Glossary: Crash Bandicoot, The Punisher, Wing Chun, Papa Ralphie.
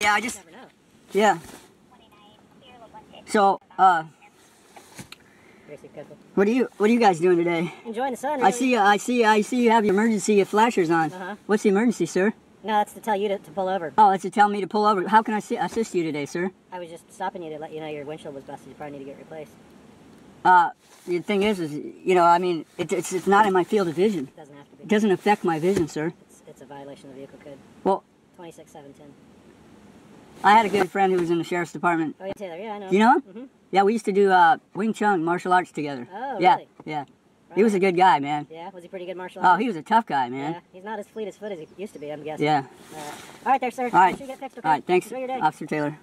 Yeah, I just, yeah. So, what are you guys doing today? Enjoying the sun. Really. I see you have your emergency flashers on. What's the emergency, sir? No, that's to tell you to pull over. Oh, that's to tell me to pull over. How can I assist you today, sir? I was just stopping you to let you know your windshield was busted. You probably need to get replaced. The thing is, you know, I mean, it's not in my field of vision. It doesn't have to be. It doesn't affect my vision, sir. It's a violation of the vehicle code. Well, 26/710. I had a good friend who was in the sheriff's department. Oh, yeah, Taylor, yeah, I know. You know him? Mm-hmm. Yeah, we used to do Wing Chun martial arts together. Oh, yeah, really? Yeah. Right. He was a good guy, man. Yeah, was he pretty good martial arts? Oh, he was a tough guy, man. Yeah, he's not as fleet as foot as he used to be, I'm guessing. Yeah. All right there, sir. All right. Make sure you get fixed, okay? All right, thanks, enjoy your day. Officer Taylor.